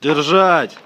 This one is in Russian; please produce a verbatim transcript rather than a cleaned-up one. Держать!